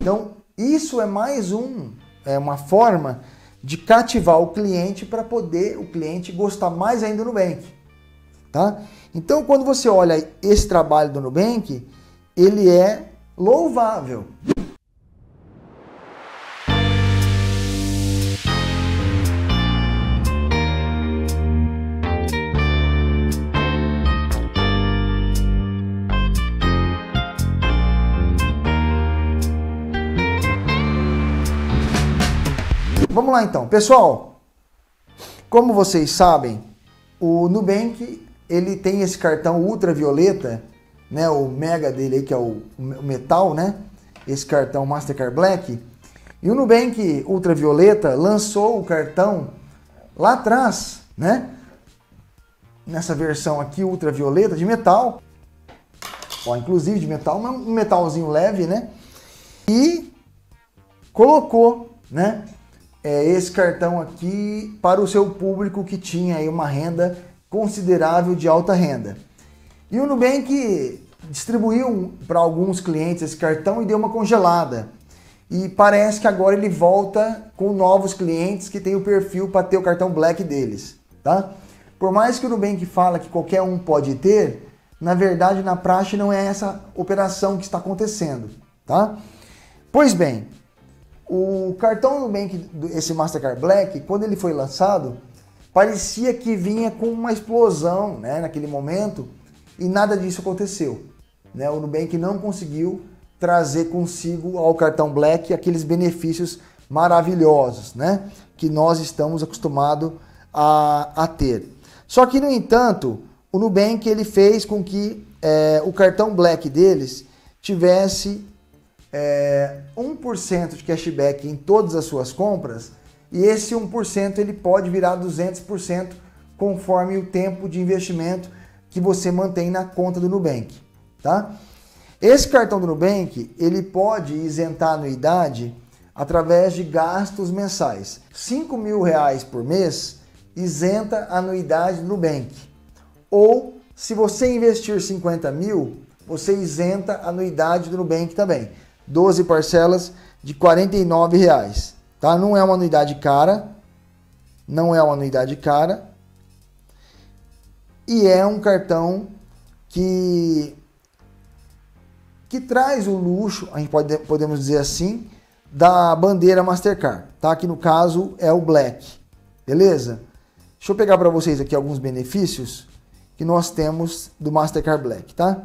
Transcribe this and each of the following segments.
Então, isso é mais uma forma de cativar o cliente para poder o cliente gostar mais ainda do Nubank, tá? Então, quando você olha esse trabalho do Nubank, ele é louvável. Vamos lá então, pessoal, como vocês sabem, o Nubank, ele tem esse cartão ultravioleta, né, o mega dele aí, que é o metal, né, esse cartão Mastercard Black, e o Nubank ultravioleta lançou o cartão lá atrás, né, nessa versão aqui ultravioleta de metal, ó, inclusive de metal, mas um metalzinho leve, né, e colocou, né, esse cartão aqui para o seu público que tinha aí uma renda considerável de alta renda. E o Nubank distribuiu para alguns clientes esse cartão e deu uma congelada. E parece que agora ele volta com novos clientes que tem o perfil para ter o cartão Black deles, tá? Por mais que o Nubank fala que qualquer um pode ter, na verdade, na prática não é essa operação que está acontecendo, tá? Pois bem, o cartão Nubank, esse Mastercard Black, quando ele foi lançado, parecia que vinha com uma explosão, né, naquele momento, e nada disso aconteceu, né? O Nubank não conseguiu trazer consigo ao cartão Black aqueles benefícios maravilhosos, né, que nós estamos acostumados a ter. Só que, no entanto, o Nubank, ele fez com que o cartão Black deles tivesse 1% de cashback em todas as suas compras, e esse 1% ele pode virar 200% conforme o tempo de investimento que você mantém na conta do Nubank, tá? Esse cartão do Nubank, ele pode isentar a anuidade através de gastos mensais. R$5.000 por mês isenta a anuidade do Nubank, ou se você investir R$50.000, você isenta a anuidade do Nubank também. 12 parcelas de R$49, tá? Não é uma anuidade cara, não é uma anuidade cara, e é um cartão que traz o luxo, a gente podemos dizer assim, da bandeira Mastercard, tá? Que no caso é o Black, beleza? Deixa eu pegar para vocês aqui alguns benefícios que nós temos do Mastercard Black, tá?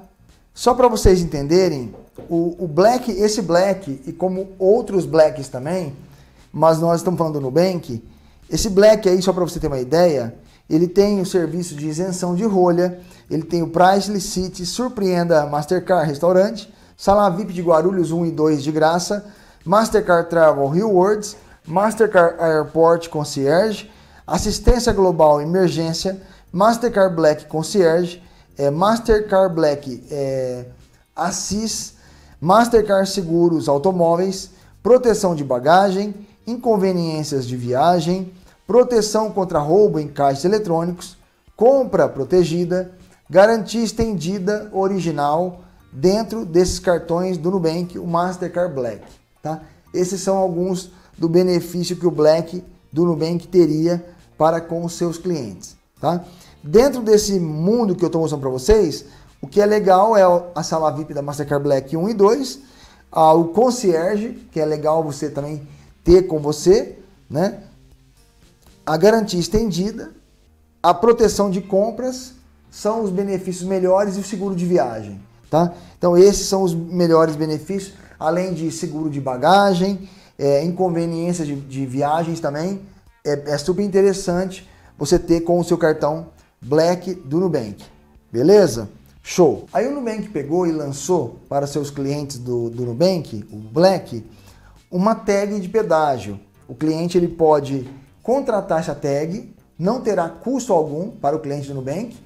Só para vocês entenderem, o Black, esse Black, e como outros Blacks também, mas nós estamos falando do Nubank, esse Black aí, só para você ter uma ideia, ele tem o serviço de isenção de rolha, ele tem o Pricely City, Surpreenda Mastercard Restaurante, Sala VIP de Guarulhos 1 e 2 de graça, Mastercard Travel Rewards, Mastercard Airport Concierge, Assistência Global Emergência, Mastercard Black Concierge, Mastercard Black Assis, Mastercard Seguros Automóveis, proteção de bagagem, inconveniências de viagem, proteção contra roubo em caixas eletrônicos, compra protegida, garantia estendida original dentro desses cartões do Nubank, o Mastercard Black, tá? Esses são alguns do benefício que o Black do Nubank teria para com os seus clientes, tá? Dentro desse mundo que eu estou mostrando para vocês, o que é legal é a sala VIP da Mastercard Black 1 e 2, o concierge, que é legal você também ter com você, né? A garantia estendida, a proteção de compras, são os benefícios melhores, e o seguro de viagem, tá? Então esses são os melhores benefícios, além de seguro de bagagem, inconveniências de viagens também, é super interessante você ter com o seu cartão Black do Nubank, beleza? Show! Aí o Nubank pegou e lançou para seus clientes do Nubank, o Black, uma tag de pedágio. O cliente ele pode contratar essa tag, não terá custo algum para o cliente do Nubank,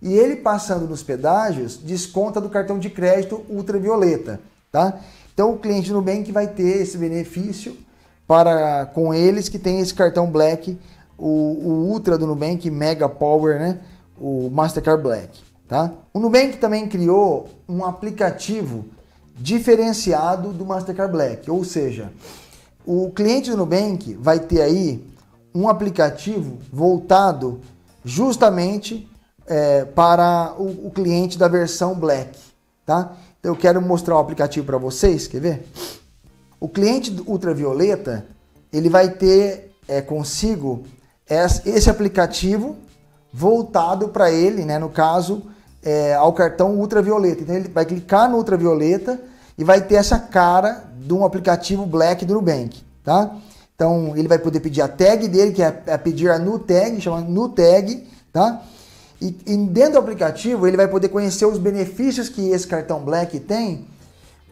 e ele passando nos pedágios, desconta do cartão de crédito ultravioleta, tá? Então o cliente do Nubank vai ter esse benefício para com eles que tem esse cartão Black, o Ultra do Nubank, Mega Power, né? O Mastercard Black, tá? O Nubank também criou um aplicativo diferenciado do Mastercard Black, ou seja, o cliente do Nubank vai ter aí um aplicativo voltado justamente para o cliente da versão Black, tá? Eu quero mostrar o aplicativo para vocês, quer ver? O cliente do Ultravioleta, ele vai ter consigo esse aplicativo voltado para ele, né? No caso, ao cartão Ultravioleta. Então ele vai clicar no Ultravioleta e vai ter essa cara de um aplicativo Black do Nubank, tá? Então ele vai poder pedir a tag dele, que é pedir a NuTag, chama NuTag, tá? E dentro do aplicativo ele vai poder conhecer os benefícios que esse cartão Black tem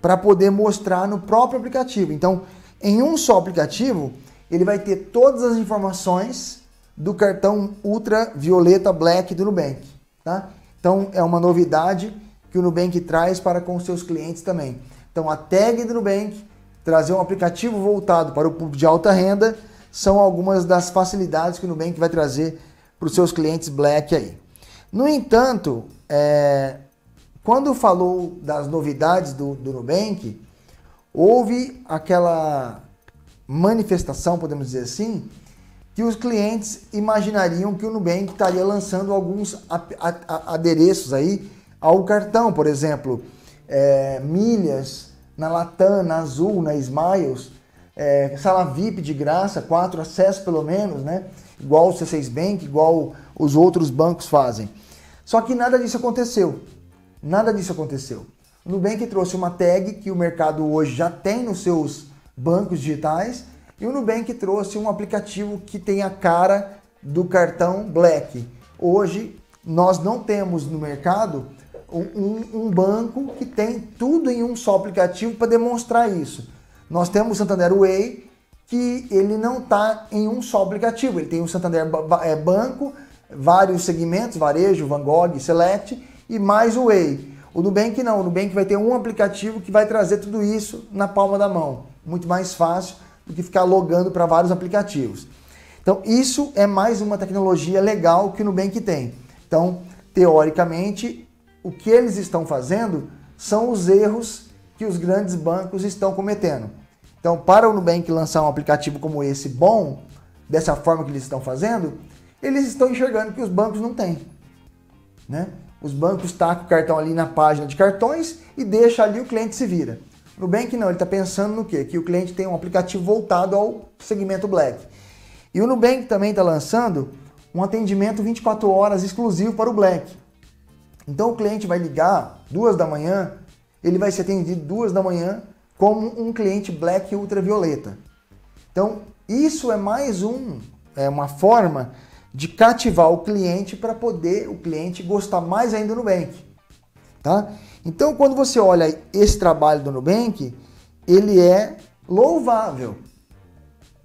para poder mostrar no próprio aplicativo. Então, em um só aplicativo, ele vai ter todas as informações do cartão Ultravioleta Black do Nubank, tá? Então, é uma novidade que o Nubank traz para com seus clientes também. Então, a tag do Nubank, trazer um aplicativo voltado para o público de alta renda, são algumas das facilidades que o Nubank vai trazer para os seus clientes Black aí. No entanto, quando falou das novidades do Nubank, houve aquela manifestação, podemos dizer assim, que os clientes imaginariam que o Nubank estaria lançando alguns adereços aí ao cartão, por exemplo, milhas na Latam, na Azul, na Smiles, sala VIP de graça, 4 acessos pelo menos, né? Igual o C6 Bank, igual os outros bancos fazem. Só que nada disso aconteceu. Nada disso aconteceu. O Nubank trouxe uma tag que o mercado hoje já tem nos seus bancos digitais e o Nubank trouxe um aplicativo que tem a cara do cartão Black. Hoje nós não temos no mercado um banco que tem tudo em um só aplicativo para demonstrar isso. Nós temos o Santander Way, que ele não está em um só aplicativo. Ele tem o Santander Banco, vários segmentos, varejo, Van Gogh, Select, e mais o Way. O Nubank não, o Nubank vai ter um aplicativo que vai trazer tudo isso na palma da mão. Muito mais fácil do que ficar logando para vários aplicativos. Então isso é mais uma tecnologia legal que o Nubank tem. Então, teoricamente, o que eles estão fazendo são os erros que os grandes bancos estão cometendo. Então, para o Nubank lançar um aplicativo como esse bom, dessa forma que eles estão fazendo, eles estão enxergando que os bancos não têm, né? Os bancos tacam o cartão ali na página de cartões e deixa ali, o cliente se vira. O Nubank não, ele está pensando no quê? Que o cliente tem um aplicativo voltado ao segmento Black. E o Nubank também está lançando um atendimento 24 horas exclusivo para o Black. Então o cliente vai ligar 2 da manhã, ele vai ser atendido 2 da manhã como um cliente Black Ultravioleta. Então isso é mais uma forma de cativar o cliente para poder o cliente gostar mais ainda do Nubank, tá? Então, quando você olha esse trabalho do Nubank, ele é louvável,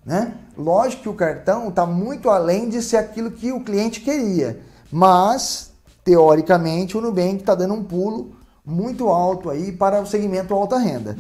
né? Lógico que o cartão está muito além de ser aquilo que o cliente queria, mas, teoricamente, o Nubank está dando um pulo muito alto aí para o segmento alta renda.